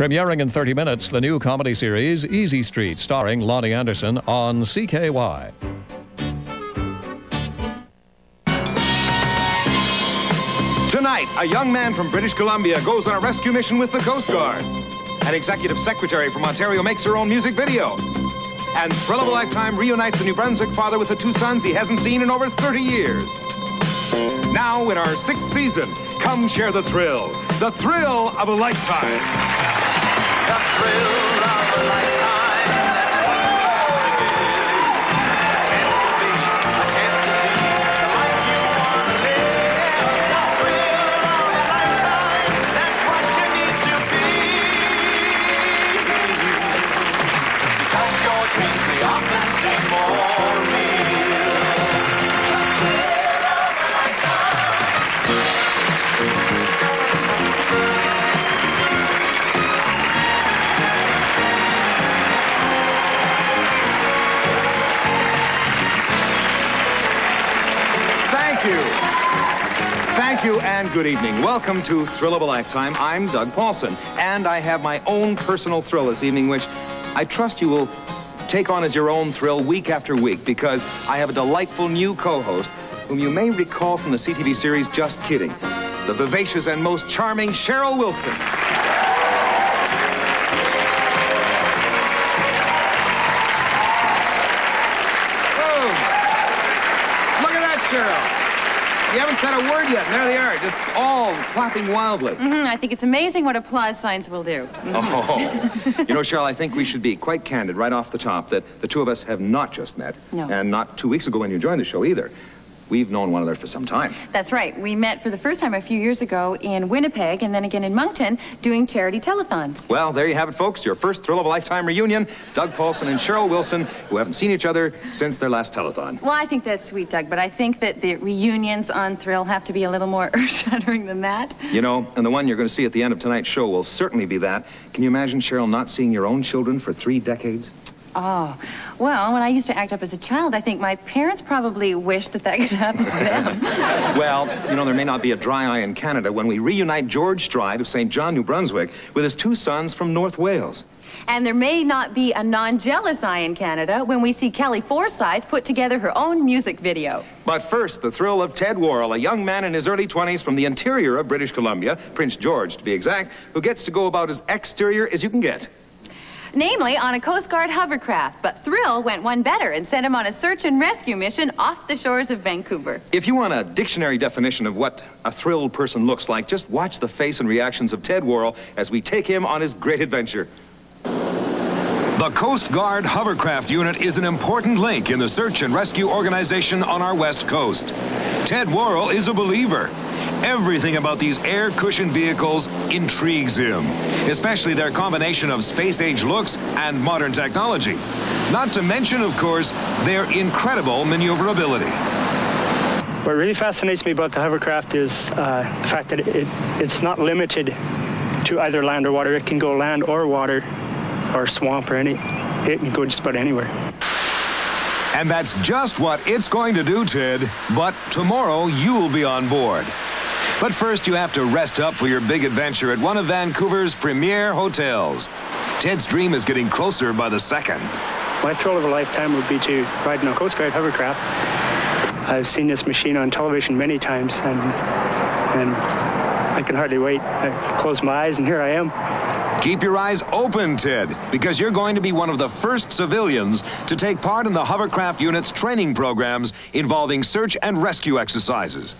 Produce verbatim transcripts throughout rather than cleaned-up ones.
Premiering in thirty minutes, the new comedy series Easy Street, starring Lonnie Anderson on C K Y. Tonight, a young man from British Columbia goes on a rescue mission with the Coast Guard. An executive secretary from Ontario makes her own music video. And Thrill of a Lifetime reunites a New Brunswick father with the two sons he hasn't seen in over thirty years. Now, in our sixth season, come share the thrill. The thrill of a lifetime. The thrill of a lifetime. That's what you have to give. A chance to be, a chance to see the life you want to live. The thrill of a lifetime. That's what you need to be. Because your dreams, they often seem more real. Thank you. Thank you and good evening. Welcome to Thrill of a Lifetime. I'm Doug Paulson, and I have my own personal thrill this evening, which I trust you will take on as your own thrill week after week, because I have a delightful new co-host whom you may recall from the C T V series Just Kidding, the vivacious and most charming Cheryl Wilson. Oh. Look at that, Cheryl. You haven't said a word yet, and there they are, just all clapping wildly. Mm-hmm. I think it's amazing what applause signs will do. Mm-hmm. Oh. You know, Cheryl, I think we should be quite candid right off the top that the two of us have not just met, no. and not two weeks ago when you joined the show either. We've known one another for some time. That's right. We met for the first time a few years ago in Winnipeg, and then again in Moncton, doing charity telethons. Well, there you have it, folks. Your first Thrill of a Lifetime reunion. Doug Paulson and Cheryl Wilson, who haven't seen each other since their last telethon. Well, I think that's sweet, Doug, but I think that the reunions on Thrill have to be a little more earth-shattering than that. You know, and the one you're going to see at the end of tonight's show will certainly be that. Can you imagine, Cheryl, not seeing your own children for three decades? Oh, well, when I used to act up as a child, I think my parents probably wished that that could happen to them. Well, you know, there may not be a dry eye in Canada when we reunite George Stride of Saint John, New Brunswick, with his two sons from North Wales. And there may not be a non-jealous eye in Canada when we see Kelly Forsythe put together her own music video. But first, the thrill of Ted Worrell, a young man in his early twenties from the interior of British Columbia, Prince George to be exact, who gets to go about as exterior as you can get. Namely, on a Coast Guard hovercraft. But Thrill went one better and sent him on a search and rescue mission off the shores of Vancouver. If you want a dictionary definition of what a thrilled person looks like, just watch the face and reactions of Ted Worrell as we take him on his great adventure. The Coast Guard hovercraft unit is an important link in the search and rescue organization on our west coast. Ted Worrell is a believer. Everything about these air cushion vehicles intrigues him, especially their combination of space-age looks and modern technology. Not to mention, of course, their incredible maneuverability. What really fascinates me about the hovercraft is uh, the fact that it, it's not limited to either land or water. It can go land or water, or swamp or any, it can go just about anywhere. And that's just what it's going to do, Ted. But tomorrow you'll be on board. But first you have to rest up for your big adventure at one of Vancouver's premier hotels. Ted's dream is getting closer by the second. My thrill of a lifetime would be to ride in a Coast Guard hovercraft. I've seen this machine on television many times, and, and I can hardly wait. I close my eyes and here I am. Keep your eyes open, Ted, because you're going to be one of the first civilians to take part in the hovercraft unit's training programs involving search and rescue exercises.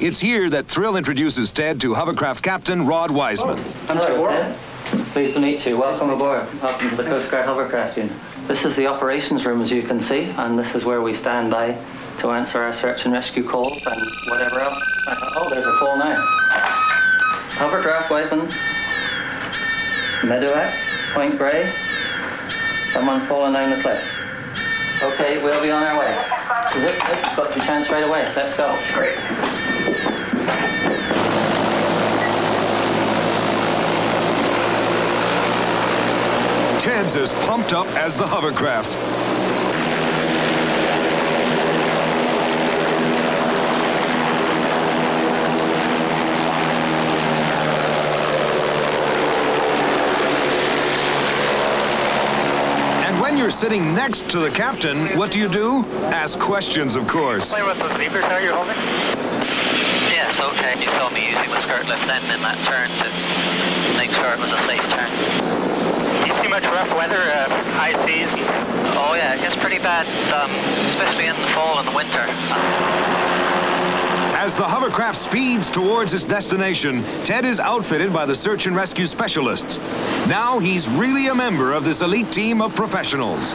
It's here that Thrill introduces Ted to hovercraft captain Rod Wiseman. Oh, I'm Ted Worrell. Pleased to meet you. Welcome aboard. Welcome to the Coast Guard hovercraft unit. This is the operations room, as you can see, and this is where we stand by to answer our search and rescue calls and whatever else. Oh, there's a call now. Hovercraft, Wiseman. Meadowak, Point Grey, someone falling down the cliff. Okay, we'll be on our way. Zip, zip, got your chance right away. Let's go. Great. Ted's as pumped up as the hovercraft. When you're sitting next to the captain, what do you do? Ask questions, of course. Play with those levers now you're holding? Yes, okay. You saw me using the skirt lift then in that turn to make sure it was a safe turn. Do you see much rough weather, uh, high seas? Oh, yeah, it gets pretty bad, um, especially in the fall and the winter. As the hovercraft speeds towards its destination, Ted is outfitted by the search and rescue specialists. Now he's really a member of this elite team of professionals.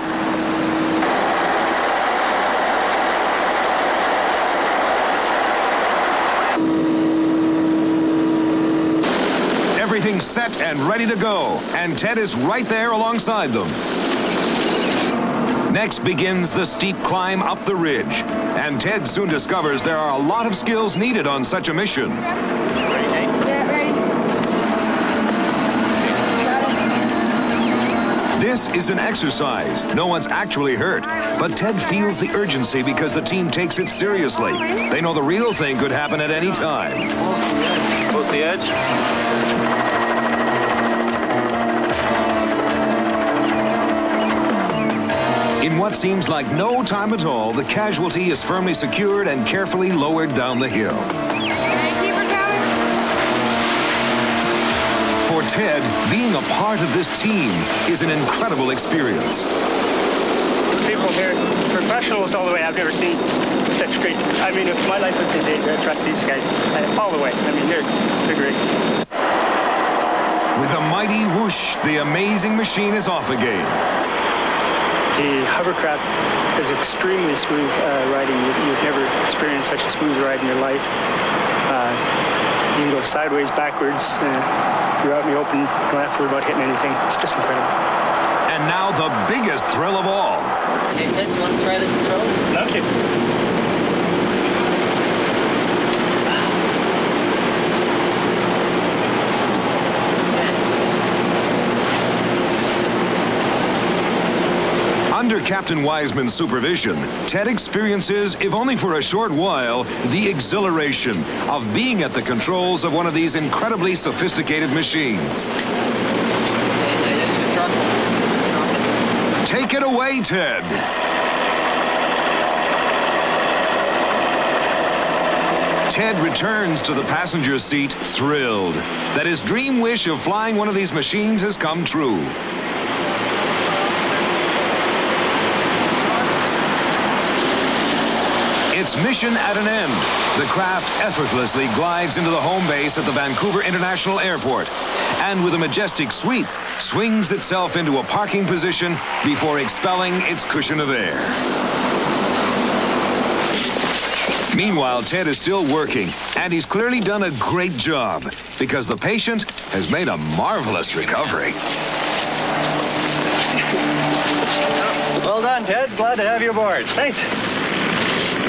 Everything's set and ready to go, and Ted is right there alongside them. Next begins the steep climb up the ridge, and Ted soon discovers there are a lot of skills needed on such a mission. This is an exercise. No one's actually hurt, but Ted feels the urgency because the team takes it seriously. They know the real thing could happen at any time. Close the edge. In what seems like no time at all, the casualty is firmly secured and carefully lowered down the hill. Thank you for coming. For Ted, being a part of this team is an incredible experience. These people here, professionals all the way. I've never seen such great. I mean, if my life was in danger, I trust these guys all the way. I mean, they're, they're great. With a mighty whoosh, the amazing machine is off again. The hovercraft is extremely smooth uh, riding. You, you've never experienced such a smooth ride in your life. Uh, you can go sideways, backwards. Uh, you're out in the open, laughing about hitting anything. It's just incredible. And now the biggest thrill of all. Hey, Ted, do you want to try the controls? Love to. Under Captain Wiseman's supervision, Ted experiences, if only for a short while, the exhilaration of being at the controls of one of these incredibly sophisticated machines. Take it away, Ted. Ted returns to the passenger seat thrilled that his dream wish of flying one of these machines has come true. Its mission at an end. The craft effortlessly glides into the home base at the Vancouver International Airport and with a majestic sweep, swings itself into a parking position before expelling its cushion of air. Meanwhile, Ted is still working, and he's clearly done a great job because the patient has made a marvelous recovery. Well done, Ted. Glad to have you aboard. Thanks.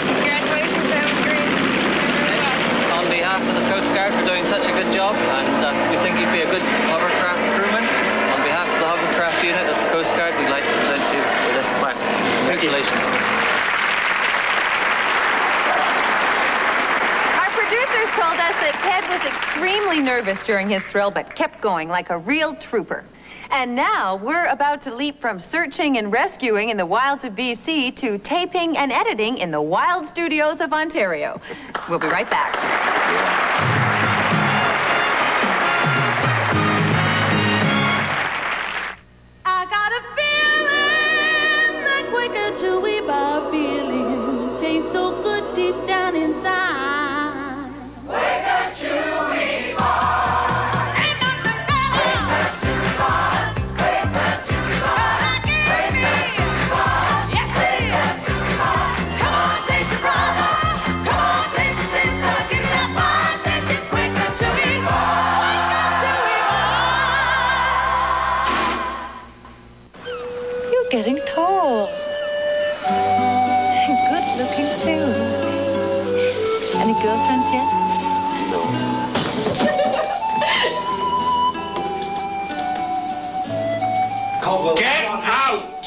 Congratulations, that was great. On behalf of the Coast Guard for doing such a good job, and uh, we think you'd be a good hovercraft crewman. On behalf of the hovercraft unit of the Coast Guard, we'd like to present you with this plaque. Congratulations. Our producers told us that Ted was extremely nervous during his thrill, but kept going like a real trooper. And now we're about to leap from searching and rescuing in the wilds of B C to taping and editing in the wild studios of Ontario. We'll be right back. I got a feeling that quicker to weep our feeling tastes so good deep down inside. Quicker to weep our getting tall and good looking too. Any girlfriends yet? No. Caldwell, get out!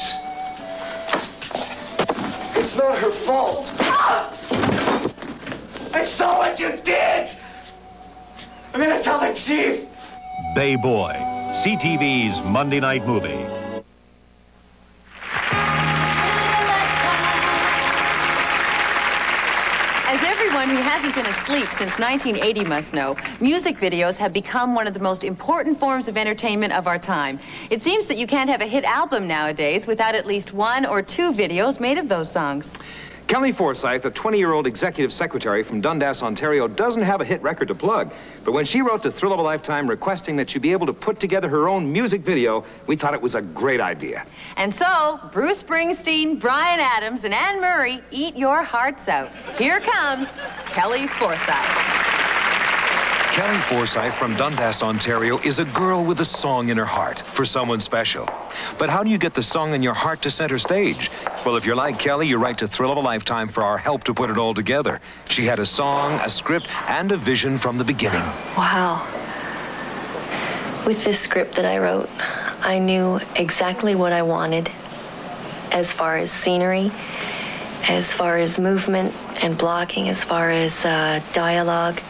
It's not her fault. Ah! I saw what you did. I'm gonna tell the chief. Bay Boy, C T V's Monday night movie. Anyone who hasn't been asleep since nineteen eighty must know music videos have become one of the most important forms of entertainment of our time. It seems that you can't have a hit album nowadays without at least one or two videos made of those songs. Kelly Forsythe, a twenty-year-old executive secretary from Dundas, Ontario, doesn't have a hit record to plug. But when she wrote The Thrill of a Lifetime requesting that she be able to put together her own music video, we thought it was a great idea. And so, Bruce Springsteen, Bryan Adams, and Anne Murray eat your hearts out. Here comes Kelly Forsythe. Kelly Forsythe from Dundas, Ontario, is a girl with a song in her heart for someone special. But how do you get the song in your heart to center stage? Well, if you're like Kelly, you write The Thrill of a Lifetime for our help to put it all together. She had a song, a script, and a vision from the beginning. Wow. With this script that I wrote, I knew exactly what I wanted as far as scenery, as far as movement and blocking, as far as uh, dialogue.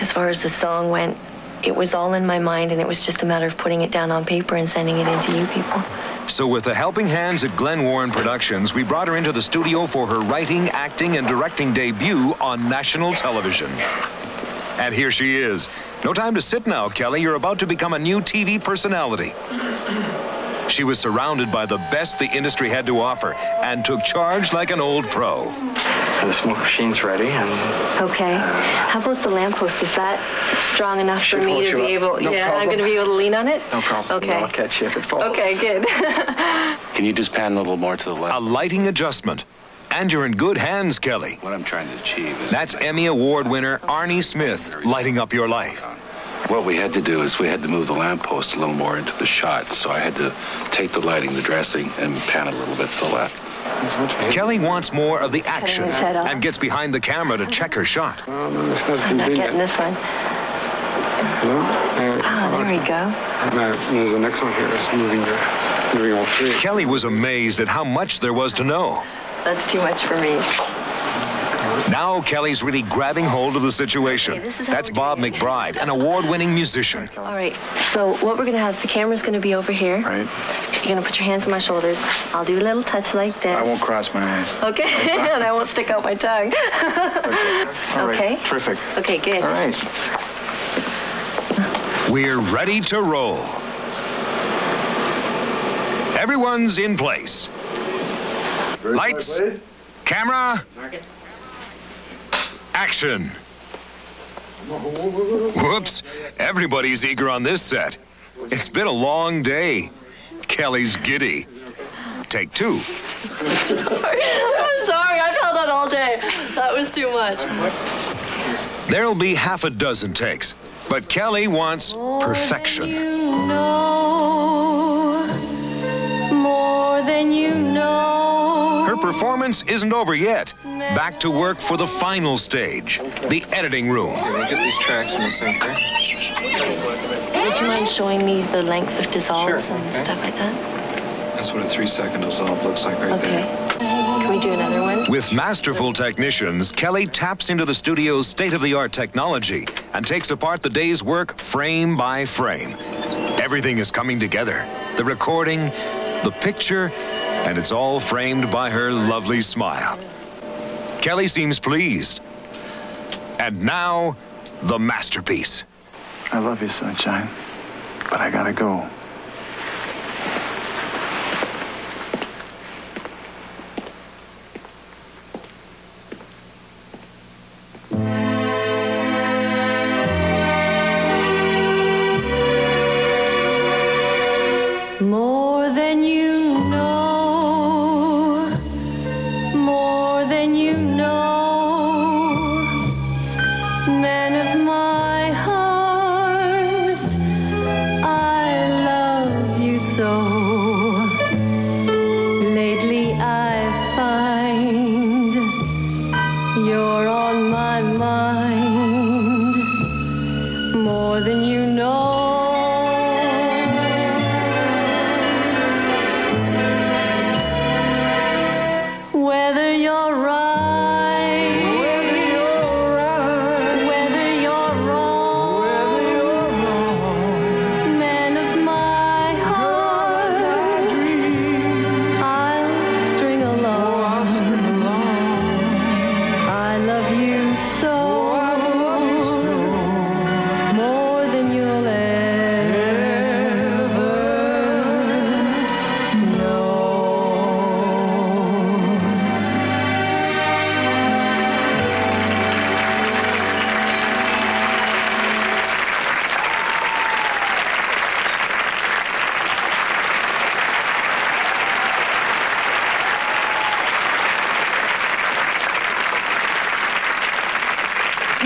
As far as the song went, it was all in my mind, and it was just a matter of putting it down on paper and sending it into you people. So with the helping hands at Glenn Warren Productions, we brought her into the studio for her writing, acting, and directing debut on national television. And here she is. No time to sit now, Kelly. You're about to become a new T V personality. She was surrounded by the best the industry had to offer and took charge like an old pro. The smoke machine's ready, and... Okay. Uh, How about the lamppost? Is that strong enough for me to be able... No yeah, problem. I'm going to be able to lean on it? No problem. Okay. No, I'll catch you if it falls. Okay, good. Can you just pan a little more to the left? A lighting adjustment. And you're in good hands, Kelly. What I'm trying to achieve is... That's Emmy Award winner Arnie Smith lighting up your life. What we had to do is we had to move the lamppost a little more into the shot, so I had to take the lighting, the dressing, and pan it a little bit to the left. Kelly wants more of the action and gets behind the camera to check her shot. Oh, no, it's not I'm not getting this one. No? Uh, oh, there we go. Uh, there's the next one here. It's moving, uh, moving all three. Kelly was amazed at how much there was to know. That's too much for me. Now Kelly's really grabbing hold of the situation. Okay, that's Bob doing. McBride, an award-winning musician. All right, so what we're going to have, the camera's going to be over here. Right. You're going to put your hands on my shoulders. I'll do a little touch like this. I won't cross my eyes. Okay, and I won't stick out my tongue. Okay. All right. Okay. Terrific. Okay, good. All right. We're ready to roll. Everyone's in place. Very Lights, hard, camera, Market. Action. Whoops, everybody's eager on this set. It's been a long day. Kelly's giddy. Take two. I'm sorry, I'm sorry. I've held out all day. That was too much. There'll be half a dozen takes, but Kelly wants perfection. More than you know, more than you know. Performance isn't over yet. Back to work for the final stage, the editing room. Here, look at these tracks in the sync. Would you mind showing me the length of dissolves sure, and okay. stuff like that? That's what a three-second dissolve looks like right okay. there. Okay. Can we do another one? With masterful technicians, Kelly taps into the studio's state-of-the-art technology and takes apart the day's work frame by frame. Everything is coming together. The recording, the picture, and it's all framed by her lovely smile. Kelly seems pleased. And now, the masterpiece. I love you, sunshine, but I gotta go. Man of my heart, I love you.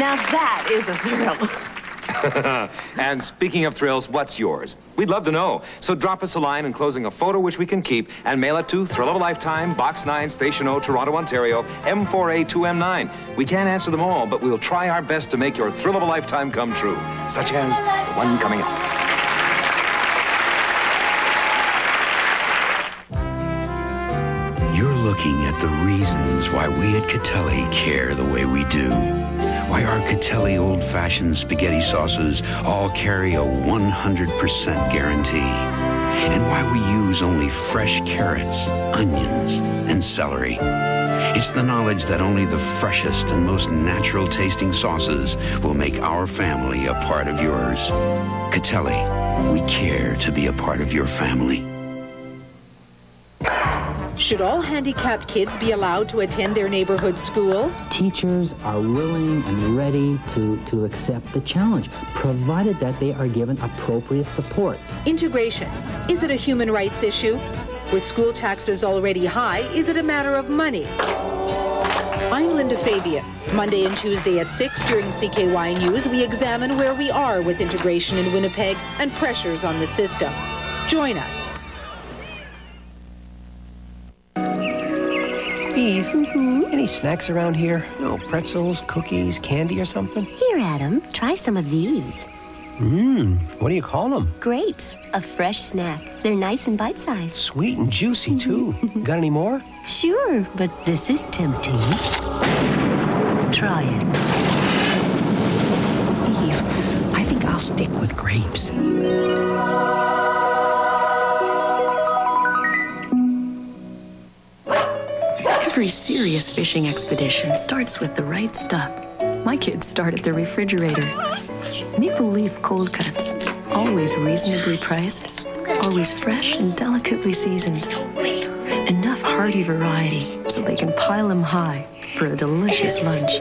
Now that is a thrill. And speaking of thrills, what's yours? We'd love to know. So drop us a line enclosing a photo which we can keep and mail it to Thrill of a Lifetime, Box nine, Station O, Toronto, Ontario, M four A two M nine. We can't answer them all, but we'll try our best to make your Thrill of a Lifetime come true, such as the one coming up. Looking at the reasons why we at Catelli care the way we do. Why our Catelli old-fashioned spaghetti sauces all carry a one hundred percent guarantee. And why we use only fresh carrots, onions, and celery. It's the knowledge that only the freshest and most natural-tasting sauces will make our family a part of yours. Catelli, we care to be a part of your family. Should all handicapped kids be allowed to attend their neighborhood school? Teachers are willing and ready to, to accept the challenge, provided that they are given appropriate supports. Integration, is it a human rights issue? With school taxes already high, is it a matter of money? I'm Linda Fabian. Monday and Tuesday at six during C K Y News, we examine where we are with integration in Winnipeg and pressures on the system. Join us. Mm-hmm. Any snacks around here? No, pretzels, cookies, candy or something? Here, Adam, try some of these. Mmm, what do you call them? Grapes, a fresh snack. They're nice and bite-sized. Sweet and juicy, too. Got any more? Sure, but this is tempting. Try it. Eve, I think I'll stick with grapes. Every serious fishing expedition starts with the right stuff. My kids start at the refrigerator. Maple Leaf cold cuts. Always reasonably priced. Always fresh and delicately seasoned. Enough hearty variety so they can pile them high for a delicious lunch.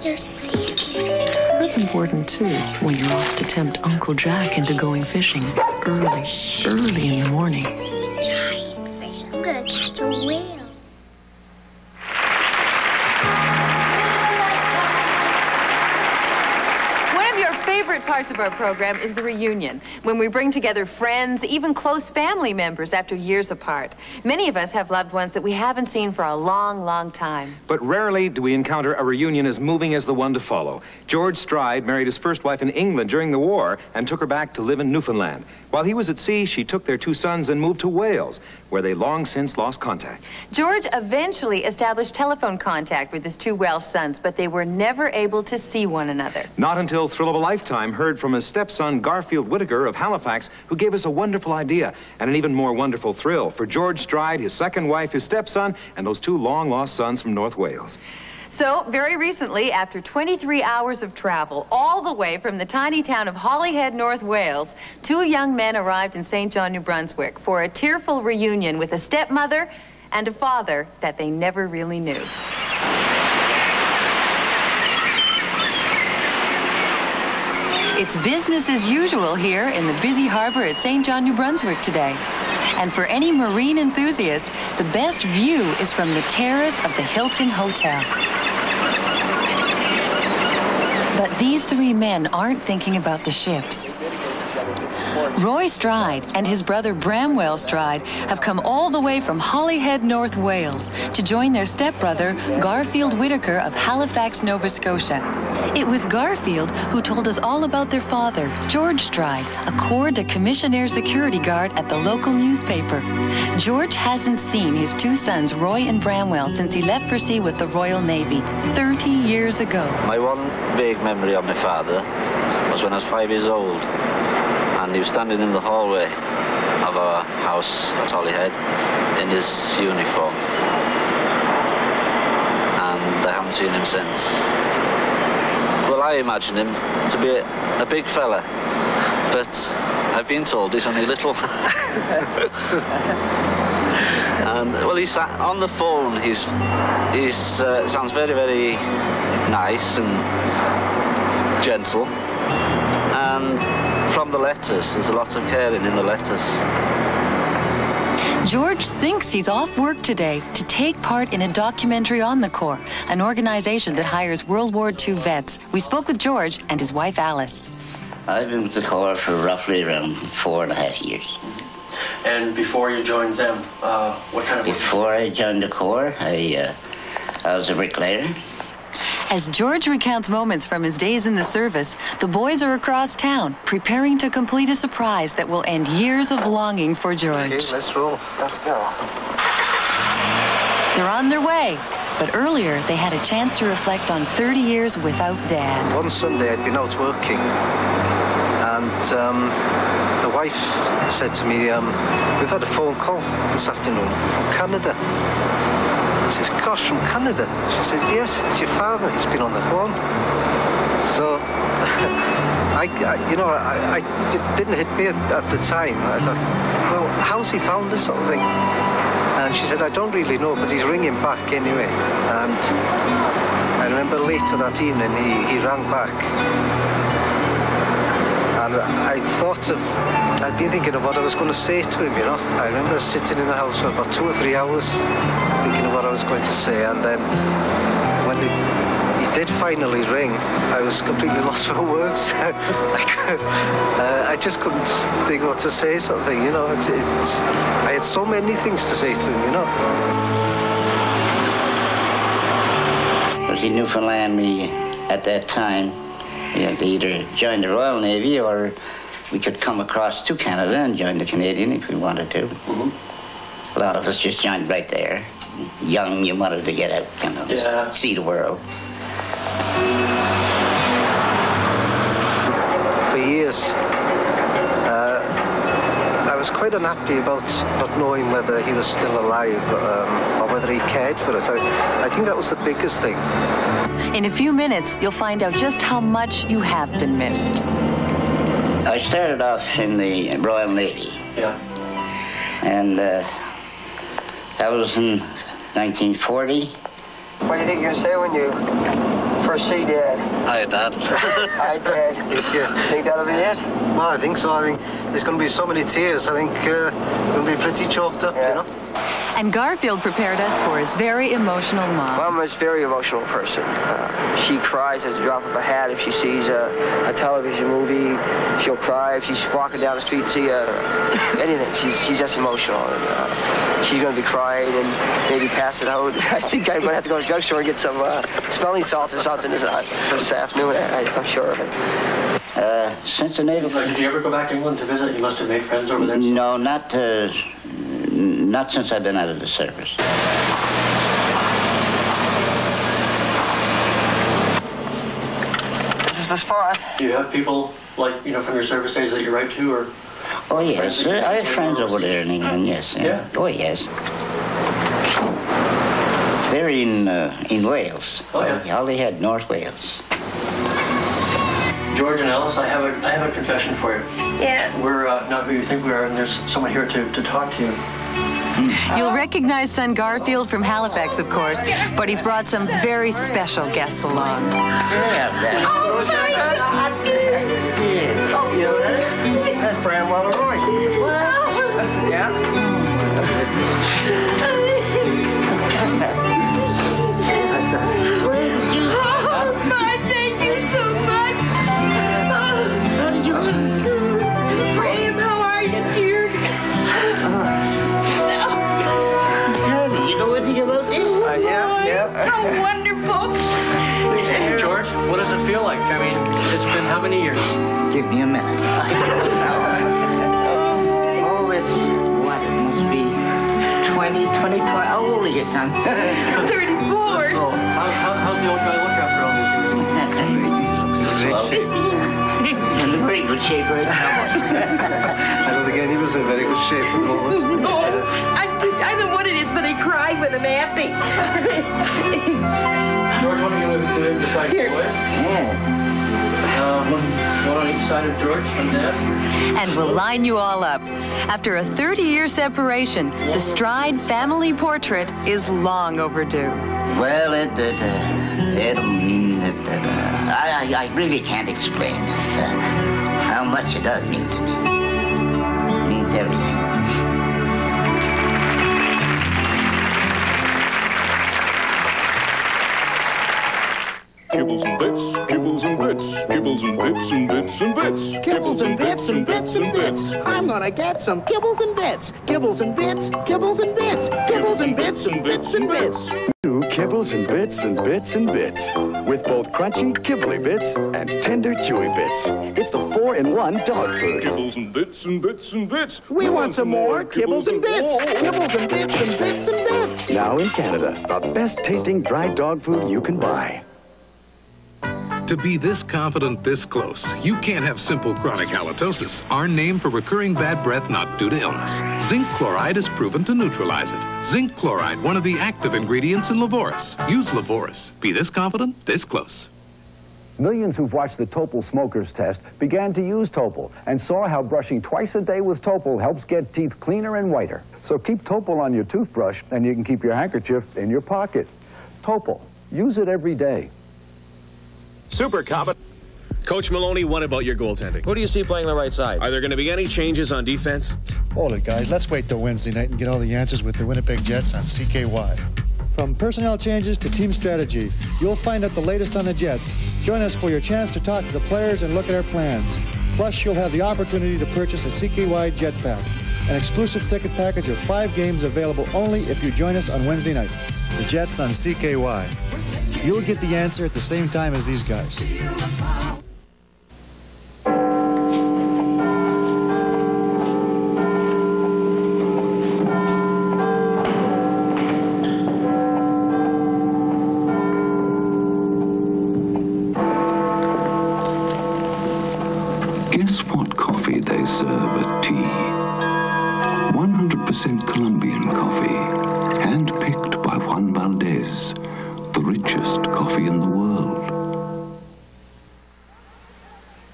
That's important, too, when you're off to tempt Uncle Jack into going fishing early, early in the morning. Giant fish. I'm gonna catch a whale. Parts of our program is the reunion, when we bring together friends, even close family members after years apart. Many of us have loved ones that we haven't seen for a long, long time. But rarely do we encounter a reunion as moving as the one to follow. George Stride married his first wife in England during the war and took her back to live in Newfoundland. While he was at sea, she took their two sons and moved to Wales, where they long since lost contact. George eventually established telephone contact with his two Welsh sons, but they were never able to see one another. Not until Thrill of a Lifetime heard from his stepson, Garfield Whitaker of Halifax, who gave us a wonderful idea and an even more wonderful thrill for George Stride, his second wife, his stepson, and those two long-lost sons from North Wales. So, very recently, after twenty-three hours of travel, all the way from the tiny town of Holyhead, North Wales, two young men arrived in Saint John, New Brunswick for a tearful reunion with a stepmother and a father that they never really knew. It's business as usual here in the busy harbor at Saint John, New Brunswick today. And for any marine enthusiast, the best view is from the terrace of the Hilton Hotel. But these three men aren't thinking about the ships. Roy Stride and his brother Bramwell Stride have come all the way from Holyhead, North Wales, to join their stepbrother, Garfield Whitaker of Halifax, Nova Scotia. It was Garfield who told us all about their father, George Stride, a corps de commissionaire security guard at the local newspaper. George hasn't seen his two sons, Roy and Bramwell, since he left for sea with the Royal Navy thirty years ago. My one big memory of my father was when I was five years old. And he was standing in the hallway of our house at Holyhead in his uniform. And I haven't seen him since. Well, I imagine him to be a, a big fella, but I've been told he's only little. And, well, he's on the phone. He's, he's uh, sounds very, very nice and gentle. And from the letters, there's a lot of caring in the letters. George thinks he's off work today to take part in a documentary on the Corps, an organization that hires World War Two vets. We spoke with George and his wife, Alice. I've been with the Corps for roughly around four and a half years. And before you joined them, uh, what kind of... Before I joined the Corps, I, uh, I was a bricklayer. As George recounts moments from his days in the service, the boys are across town, preparing to complete a surprise that will end years of longing for George. Okay, let's roll. Let's go. They're on their way. But earlier, they had a chance to reflect on thirty years without Dad. One Sunday, I'd been out working, and um, the wife said to me, um, we've had a phone call this afternoon from Canada. I says, gosh, from Canada? She said, yes, it's your father. He's been on the phone. So, I, I, you know, I, I did, didn't hit me at, at the time. I thought, well, how's he found this sort of thing? And she said, I don't really know, but he's ringing back anyway. And I remember later that evening, he, he rang back. And I thought of, I'd been thinking of what I was going to say to him, you know. I remember sitting in the house for about two or three hours, thinking of what I was going to say. And then when he, he did finally ring, I was completely lost for words. I, could, uh, I just couldn't think what to say, sort of thing, you know. It's, it's, I had so many things to say to him, you know. I was in Newfoundland at that time. We had to either join the Royal Navy or we could come across to Canada and join the Canadian if we wanted to. Mm-hmm. A lot of us just joined right there. Young, you wanted to get out, you know, yeah. See the world. For years, uh, I was quite unhappy about not knowing whether he was still alive um, or whether he cared for us. I, I think that was the biggest thing. In a few minutes, you'll find out just how much you have been missed. I started off in the Royal Navy. Yeah. And uh, that was in nineteen forty. What do you think you'll say when you first see Dad? Hi, Dad. Hi, Dad. Yeah. Think that'll be it? Well, I think so. I think there's going to be so many tears. I think uh, we're going to be pretty choked up, yeah. You know? And Garfield prepared us for his very emotional mom. Mom is a very emotional person. Uh, she cries at the drop of a hat if she sees a, a television movie. She'll cry if she's walking down the street and see a, anything. She's, she's just emotional. And, uh, she's going to be crying and maybe pass it out. I think I'm going to have to go to the drugstore and get some uh, smelling salts or something this, uh, this afternoon. I, I'm sure of it. Uh, since the Naval... Did you ever go back to England to visit? You must have made friends over there. No, not... Uh... Not since I've been out of the service. This is the spot. Do you have people, like, you know, from your service days that you write to, or...? Oh, yes. I have friends over there in England, yes. Yeah? yeah? Oh, yes. They're in, uh, in Wales. Oh, yeah. All they had, North Wales. George and Alice, I have a, I have a confession for you. Yeah. We're uh, not who you think we are, and there's someone here to, to talk to you. Mm. You'll recognize son Garfield from Halifax, of course, but he's brought some very special guests along. Yeah. Oh, my God. You know that? That's Bramwell and Roy. Yeah. Oh, God, thank you so much. Graham, how are you, dear? Uh, no. You know anything about this? Uh, yeah, yeah. How wonderful. George, what does it feel like? I mean, it's been how many years? Give me a minute. Oh, it's, what, it must be twenty, twenty-four. How old are you, son? thirty-four. Oh, how, how, how's the old guy look after all these years? Great shape. In very good shape right now. I don't think any of us are in very good shape at the moment. No, I, just, I don't know what it is, but they cry when I'm happy. George, what are you going to decide to do with? Yeah. Um, one on each side of George and Dad. And we'll line you all up. After a thirty-year separation, the Stride family portrait is long overdue. Well, it... it, uh, it I, I, I really can't explain this, uh, how much it does mean to me. It means everything. Kibbles and bits and bits and bits. Kibbles and bits and bits and bits. I'm gonna get some kibbles and bits. Kibbles and bits, kibbles and bits. Kibbles and bits and bits and bits. New Kibbles and Bits and Bits and Bits. With both crunchy, kibbly bits and tender, chewy bits. It's the four in one dog food. Kibbles and bits and bits and bits. We want some more kibbles and bits. Kibbles and bits and bits and bits. Now in Canada, the best tasting dry dog food you can buy. To be this confident this close, you can't have simple chronic halitosis, our name for recurring bad breath not due to illness. Zinc chloride is proven to neutralize it. Zinc chloride, one of the active ingredients in Lavoris. Use Lavoris. Be this confident this close. Millions who've watched the Topol smokers test began to use Topol and saw how brushing twice a day with Topol helps get teeth cleaner and whiter. So keep Topol on your toothbrush and you can keep your handkerchief in your pocket. Topol. Use it every day. Super competent. Coach Maloney, what about your goaltending? Who do you see playing the right side? Are there going to be any changes on defense? Hold it, guys. Let's wait till Wednesday night and get all the answers with the Winnipeg Jets on C K Y. From personnel changes to team strategy, you'll find out the latest on the Jets. Join us for your chance to talk to the players and look at our plans. Plus, you'll have the opportunity to purchase a C K Y Jet Pack, an exclusive ticket package of five games available only if you join us on Wednesday night. The Jets on C K Y. You'll get the answer at the same time as these guys. Guess what coffee they serve at tea? one hundred percent Colombian coffee, hand-picked by Juan Valdez. The richest coffee in the world.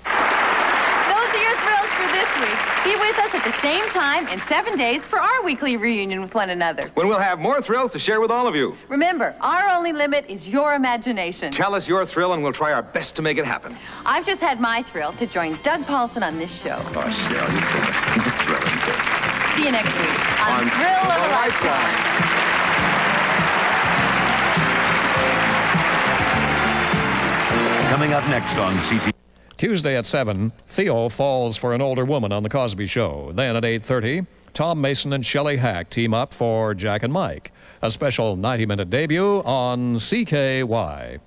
Those are your thrills for this week. Be with us at the same time in seven days for our weekly reunion with one another, when we'll have more thrills to share with all of you. Remember, our only limit is your imagination. Tell us your thrill and we'll try our best to make it happen. I've just had my thrill to join Doug Paulson on this show. Oh, Cheryl, you said it was thrilling things. See you next week on, on Thrill of a Lifetime. lifetime. Coming up next on C T V. Tuesday at seven, Theo falls for an older woman on The Cosby Show. Then at eight thirty, Tom Mason and Shelley Hack team up for Jack and Mike, a special ninety minute debut on C K Y.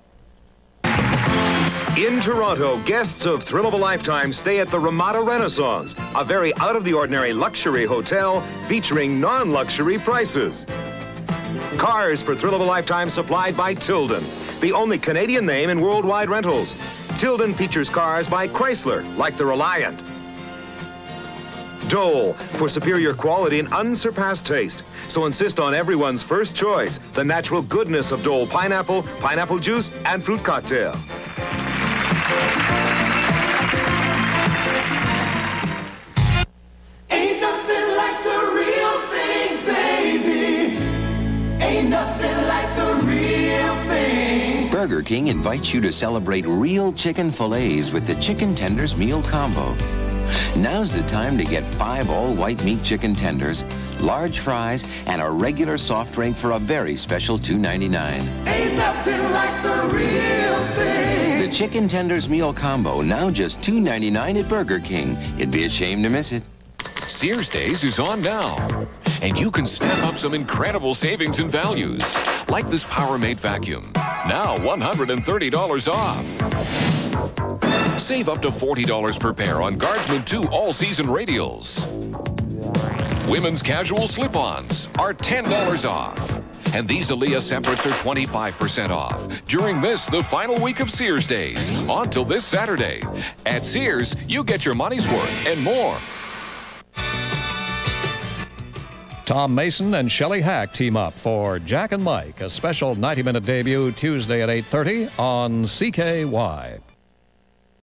In Toronto, guests of Thrill of a Lifetime stay at the Ramada Renaissance, a very out-of-the-ordinary luxury hotel featuring non-luxury prices. Cars for Thrill of a Lifetime supplied by Tilden, the only Canadian name in worldwide rentals. Tilden features cars by Chrysler, like the Reliant. Dole, for superior quality and unsurpassed taste. So insist on everyone's first choice, the natural goodness of Dole pineapple, pineapple juice, and fruit cocktail. Ain't nothing like the real thing, baby. Ain't nothing like the real thing. Burger King invites you to celebrate real chicken fillets with the Chicken Tenders Meal Combo. Now's the time to get five all-white meat chicken tenders, large fries, and a regular soft drink for a very special two ninety-nine. Ain't nothing like the real thing. The Chicken Tenders Meal Combo, now just two ninety-nine at Burger King. It'd be a shame to miss it. Sears Days is on now, and you can snap up some incredible savings and values, like this Powermate vacuum, now one hundred thirty dollars off. Save up to forty dollars per pair on Guardsman two all-season radials. Women's casual slip-ons are ten dollars off, and these Aaliyah separates are twenty-five percent off during this, the final week of Sears Days, on till this Saturday. At Sears, you get your money's worth and more. Tom Mason and Shelley Hack team up for Jack and Mike, a special ninety minute debut Tuesday at eight thirty on C K Y.